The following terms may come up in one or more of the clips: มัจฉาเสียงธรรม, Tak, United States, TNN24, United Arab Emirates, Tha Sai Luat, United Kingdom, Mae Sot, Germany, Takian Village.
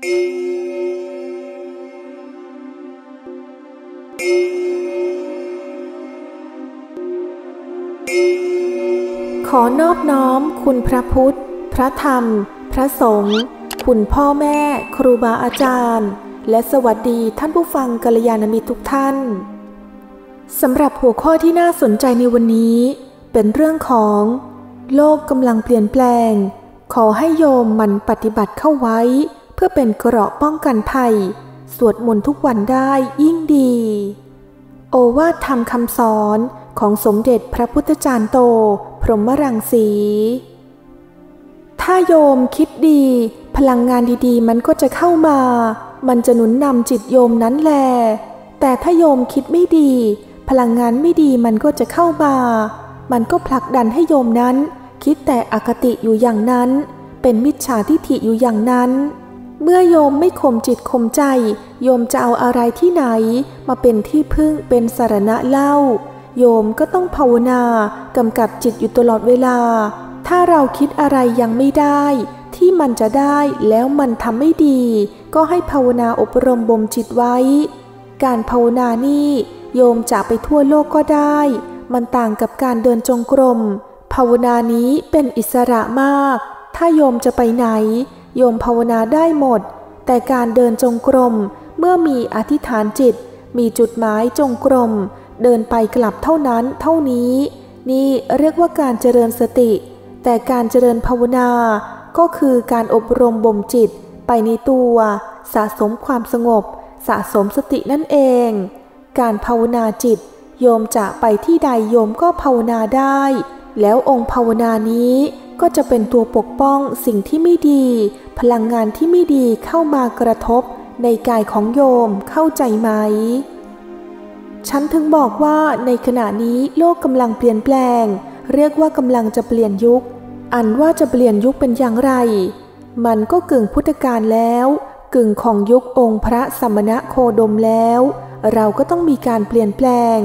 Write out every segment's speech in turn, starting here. ขอนอบน้อมคุณพระพุทธพระธรรมพระสงฆ์คุณพ่อแม่ครูบาอาจารย์และสวัสดีท่านผู้ฟังกัลยาณมิตรทุกท่านสำหรับหัวข้อที่น่าสนใจในวันนี้เป็นเรื่องของโลกกำลังเปลี่ยนแปลงขอให้โยมมันปฏิบัติเข้าไว้เพื่อเป็นเกราะป้องกันภัยสวดมนต์ทุกวันได้ยิ่งดีโอวาทธรรมคำสอนของสมเด็จพระพุทธจารย์โตพรหมรังสีถ้าโยมคิดดีพลังงานดีๆมันก็จะเข้ามามันจะหนุนนำจิตโยมนั้นแลแต่ถ้าโยมคิดไม่ดีพลังงานไม่ดีมันก็จะเข้ามามันก็ผลักดันให้โยมนั้นคิดแต่อคติอยู่อย่างนั้นเป็นมิจฉาทิฐิอยู่อย่างนั้นเมื่อโยมไม่ข่มจิตข่มใจโยมจะเอาอะไรที่ไหนมาเป็นที่พึ่งเป็นสรณะเล่าโยมก็ต้องภาวนากำกับจิตอยู่ตลอดเวลาถ้าเราคิดอะไรยังไม่ได้ที่มันจะได้แล้วมันทำไม่ดีก็ให้ภาวนาอบรมบ่มจิตไว้การภาวนานี่โยมจะไปทั่วโลกก็ได้มันต่างกับการเดินจงกรมภาวนานี้เป็นอิสระมากถ้าโยมจะไปไหนโยมภาวนาได้หมดแต่การเดินจงกรมเมื่อมีอธิษฐานจิตมีจุดหมายจงกรมเดินไปกลับเท่านั้นเท่านี้นี่เรียกว่าการเจริญสติแต่การเจริญภาวนาก็คือการอบรมบ่มจิตไปในตัวสะสมความสงบสะสมสตินั่นเองการภาวนาจิตโยมจะไปที่ใดโยมก็ภาวนาได้แล้วองค์ภาวนานี้ก็จะเป็นตัวปกป้องสิ่งที่ไม่ดีพลังงานที่ไม่ดีเข้ามากระทบในกายของโยมเข้าใจไหมฉันถึงบอกว่าในขณะนี้โลกกำลังเปลี่ยนแปลงเรียกว่ากำลังจะเปลี่ยนยุคอันว่าจะเปลี่ยนยุคเป็นอย่างไรมันก็กึ่งพุทธกาลแล้วกึ่งของยุคองค์พระสมณะโคดมแล้วเราก็ต้องมีการเปลี่ยนแปลง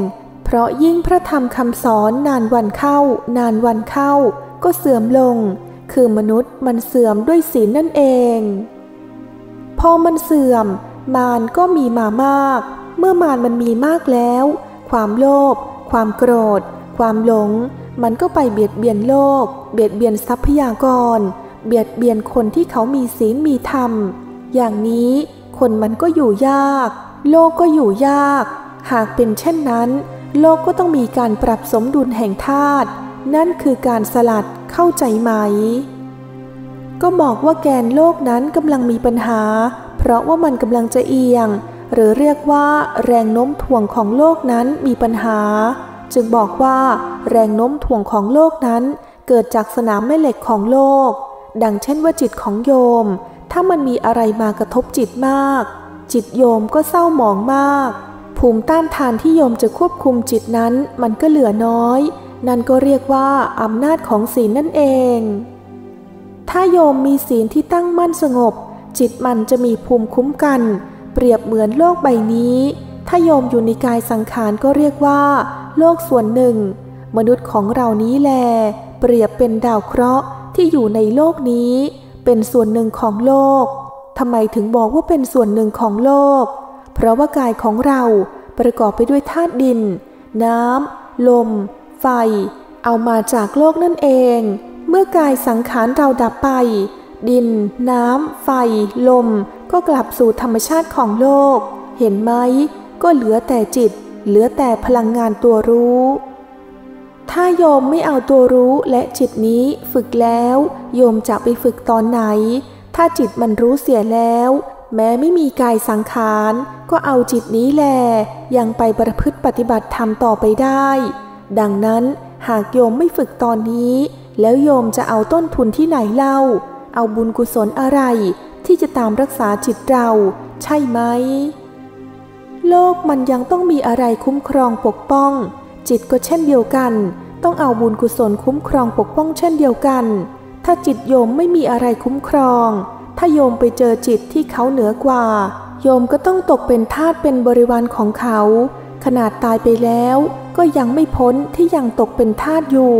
เพราะยิ่งพระธรรมคำสอนนานวันเข้าก็เสื่อมลงคือมนุษย์มันเสื่อมด้วยศีลนั่นเองพอมันเสื่อมมารก็มีมามากเมื่อมารมันมีมากแล้วความโลภความโกรธความหลงมันก็ไปเบียดเบียนโลกเบียดเบียนทรัพยากรเบียดเบียนคนที่เขามีศีลมีธรรมอย่างนี้คนมันก็อยู่ยากโลกก็อยู่ยากหากเป็นเช่นนั้นโลกก็ต้องมีการปรับสมดุลแห่งธาตุนั่นคือการสลัดเข้าใจไหมก็บอกว่าแกนโลกนั้นกำลังมีปัญหาเพราะว่ามันกำลังจะเอียงหรือเรียกว่าแรงโน้มถ่วงของโลกนั้นมีปัญหาจึงบอกว่าแรงโน้มถ่วงของโลกนั้นเกิดจากสนามแม่เหล็กของโลกดังเช่นว่าจิตของโยมถ้ามันมีอะไรมากระทบจิตมากจิตโยมก็เศร้าหมองมากภูมิต้านทานที่โยมจะควบคุมจิตนั้นมันก็เหลือน้อยนั่นก็เรียกว่าอำนาจของศีลนั่นเองถ้าโยมมีศีลที่ตั้งมั่นสงบจิตมันจะมีภูมิคุ้มกันเปรียบเหมือนโลกใบนี้ถ้าโยมอยู่ในกายสังขารก็เรียกว่าโลกส่วนหนึ่งมนุษย์ของเรานี้แลเปรียบเป็นดาวเคราะห์ที่อยู่ในโลกนี้เป็นส่วนหนึ่งของโลกทำไมถึงบอกว่าเป็นส่วนหนึ่งของโลกเพราะว่ากายของเราประกอบไปด้วยธาตุดินน้ำลมไฟเอามาจากโลกนั่นเองเมื่อกายสังขารเราดับไปดินน้ำไฟลมก็กลับสู่ธรรมชาติของโลกเห็นไหมก็เหลือแต่จิตเหลือแต่พลังงานตัวรู้ถ้าโยมไม่เอาตัวรู้และจิตนี้ฝึกแล้วโยมจะไปฝึกตอนไหนถ้าจิตมันรู้เสียแล้วแม้ไม่มีกายสังขารก็เอาจิตนี้แลยังไปประพฤติปฏิบัติธรรมต่อไปได้ดังนั้นหากโยมไม่ฝึกตอนนี้แล้วโยมจะเอาต้นทุนที่ไหนเล่าเอาบุญกุศลอะไรที่จะตามรักษาจิตเราใช่ไหมโลกมันยังต้องมีอะไรคุ้มครองปกป้องจิตก็เช่นเดียวกันต้องเอาบุญกุศลคุ้มครองปกป้องเช่นเดียวกันถ้าจิตโยมไม่มีอะไรคุ้มครองถ้าโยมไปเจอจิตที่เขาเหนือกว่าโยมก็ต้องตกเป็นทาสเป็นบริวารของเขาขนาดตายไปแล้วก็ยังไม่พ้นที่ยังตกเป็นทาสอยู่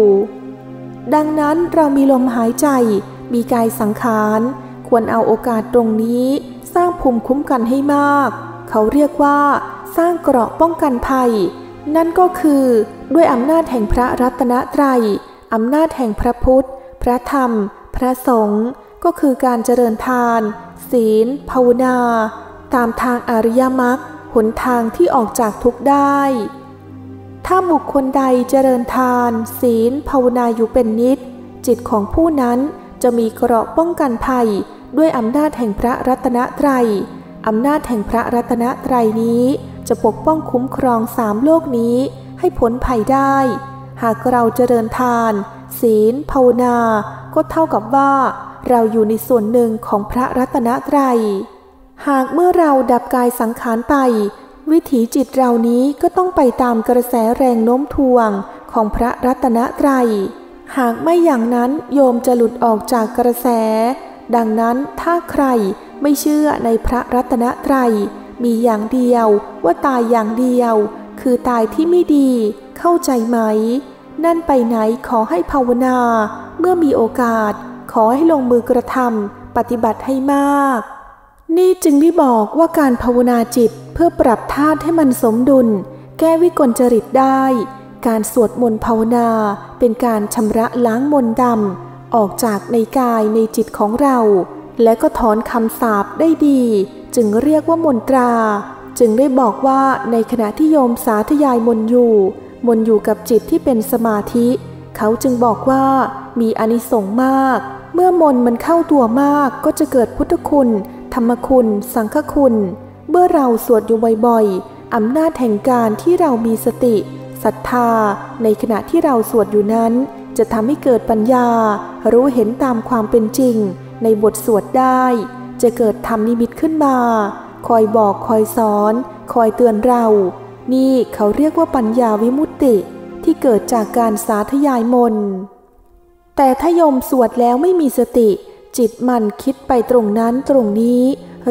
ดังนั้นเรามีลมหายใจมีกายสังขารควรเอาโอกาสตรงนี้ สร้างภูมิคุ้มกันให้มากเขาเรียกว่าสร้างเกราะป้องกันภัยนั่นก็คือด้วยอำนาจแห่งพระรัตนตรัยอำนาจแห่งพระพุทธพระธรรมพระสงฆ์ก็คือการเจริญทานศีลภาวนาตามทางอริยมรรคหนทางที่ออกจากทุกข์ได้ถ้าบุคคลใดเจริญทานศีลภาวนาอยู่เป็นนิจจิตของผู้นั้นจะมีเกราะป้องกันภัยด้วยอำนาจแห่งพระรัตนตรัยอำนาจแห่งพระรัตนตรัยนี้จะปกป้องคุ้มครองสามโลกนี้ให้พ้นภัยได้หากเราเจริญทานศีลภาวนาก็เท่ากับว่าเราอยู่ในส่วนหนึ่งของพระรัตนตรัยหากเมื่อเราดับกายสังขารไปวิถีจิตเรานี้ก็ต้องไปตามกระแสแรงโน้มถ่วงของพระรัตนตรัยหากไม่อย่างนั้นโยมจะหลุดออกจากกระแสดังนั้นถ้าใครไม่เชื่อในพระรัตนตรัยมีอย่างเดียวว่าตายอย่างเดียวคือตายที่ไม่ดีเข้าใจไหมนั่นไปไหนขอให้ภาวนาเมื่อมีโอกาสขอให้ลงมือกระทำปฏิบัติให้มากนี่จึงได้บอกว่าการภาวนาจิตเพื่อปรับธาตุให้มันสมดุลแก้วิกลจริตได้การสวดมนต์ภาวนาเป็นการชำระล้างมนต์ดำออกจากในกายในจิตของเราและก็ถอนคำสาปได้ดีจึงเรียกว่ามนตราจึงได้บอกว่าในขณะที่โยมสาธยายมนต์อยู่กับจิตที่เป็นสมาธิเขาจึงบอกว่ามีอานิสงส์มากเมื่อมนต์มันเข้าตัวมากก็จะเกิดพุทธคุณธรรมคุณสังฆคุณเมื่อเราสวดอยู่บ่อยๆอำนาจแห่งการที่เรามีสติศรัทธาในขณะที่เราสวดอยู่นั้นจะทำให้เกิดปัญญารู้เห็นตามความเป็นจริงในบทสวดได้จะเกิดธรรมนิมิตขึ้นมาคอยบอกคอยสอนคอยเตือนเรานี่เขาเรียกว่าปัญญาวิมุตติที่เกิดจากการสาธยายมนต์แต่ถ้าโยมสวดแล้วไม่มีสติจิตมันคิดไปตรงนั้นตรงนี้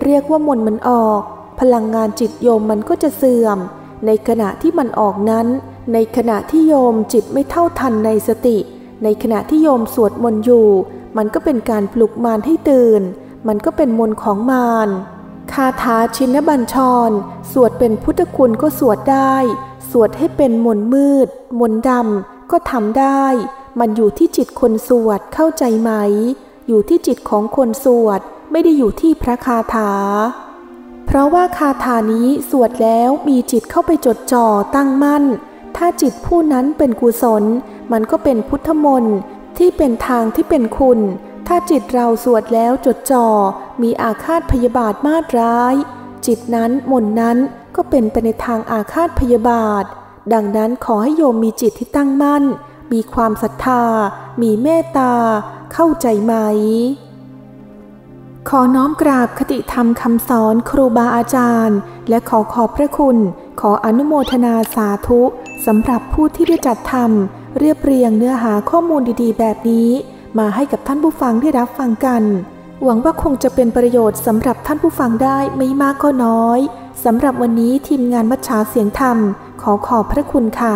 เรียกว่ามนต์มันออกพลังงานจิตโยมมันก็จะเสื่อมในขณะที่มันออกนั้นในขณะที่โยมจิตไม่เท่าทันในสติในขณะที่โยมสวดมนต์อยู่มันก็เป็นการปลุกมารให้ตื่นมันก็เป็นมนต์ของมารคาถาชินบัญชรสวดเป็นพุทธคุณก็สวดได้สวดให้เป็นมนต์มืดมนต์ดำก็ทำได้มันอยู่ที่จิตคนสวดเข้าใจไหมอยู่ที่จิตของคนสวดไม่ได้อยู่ที่พระคาถาเพราะว่าคาถานี้สวดแล้วมีจิตเข้าไปจดจ่อตั้งมั่นถ้าจิตผู้นั้นเป็นกุศลมันก็เป็นพุทธมนต์ที่เป็นทางที่เป็นคุณถ้าจิตเราสวดแล้วจดจ่อมีอาฆาตพยาบาทมาดร้ายจิตนั้นมนต์นั้นก็เป็นไปในทางอาฆาตพยาบาทดังนั้นขอให้โยมมีจิตที่ตั้งมั่นมีความศรัทธามีเมตตาเข้าใจไหมขอน้อมกราบคติธรรมคำสอนครูบาอาจารย์และขอขอบพระคุณขออนุโมทนาสาธุสำหรับผู้ที่ได้จัดทำเรียบเรียงเนื้อหาข้อมูลดีๆแบบนี้มาให้กับท่านผู้ฟังได้รับฟังกันหวังว่าคงจะเป็นประโยชน์สำหรับท่านผู้ฟังได้ไม่มากก็น้อยสำหรับวันนี้ทีมงานมัจฉาเสียงธรรมขอขอบพระคุณค่ะ